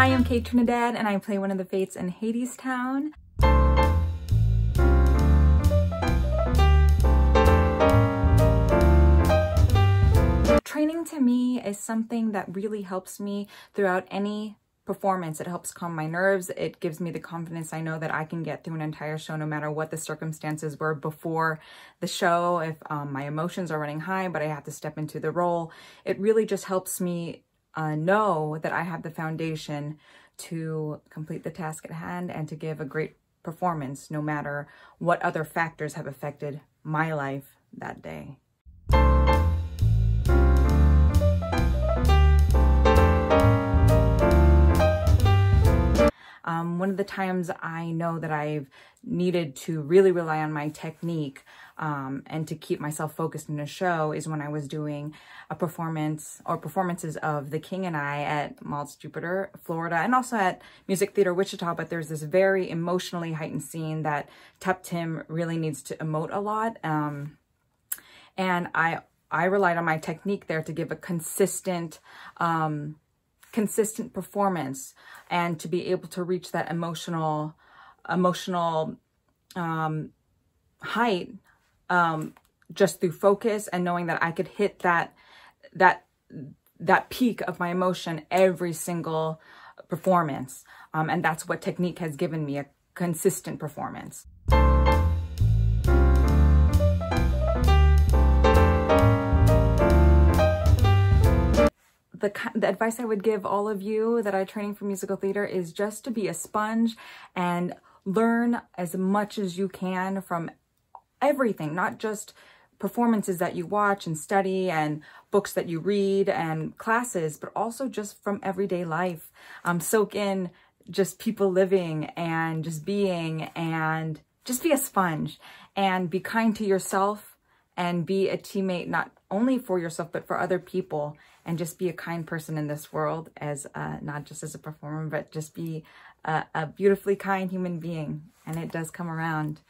Hi, I'm Kay Trinidad, and I play one of the Fates in Hadestown. Training to me is something that really helps me throughout any performance. It helps calm my nerves. It gives me the confidence I know that I can get through an entire show no matter what the circumstances were before the show. If my emotions are running high, but I have to step into the role, it really just helps me know that I have the foundation to complete the task at hand and to give a great performance no matter what other factors have affected my life that day. One of the times I know that I've needed to really rely on my technique and to keep myself focused in a show is when I was doing a performance or performances of The King and I at Maltz Jupiter, Florida, and also at Music Theatre Wichita, but there's this very emotionally heightened scene that Tuptim really needs to emote a lot. And I relied on my technique there to give a consistent performance and to be able to reach that emotional height just through focus and knowing that I could hit that peak of my emotion every single performance, and that's what technique has given me, a consistent performance. The advice I would give all of you that are training for musical theater is just to be a sponge and learn as much as you can from everything, not just performances that you watch and study and books that you read and classes, but also just from everyday life. Soak in just people living and just being, and just be a sponge and be kind to yourself and be a teammate, not only for yourself, but for other people, and just be a kind person in this world, as not just as a performer, but just be a beautifully kind human being. And it does come around.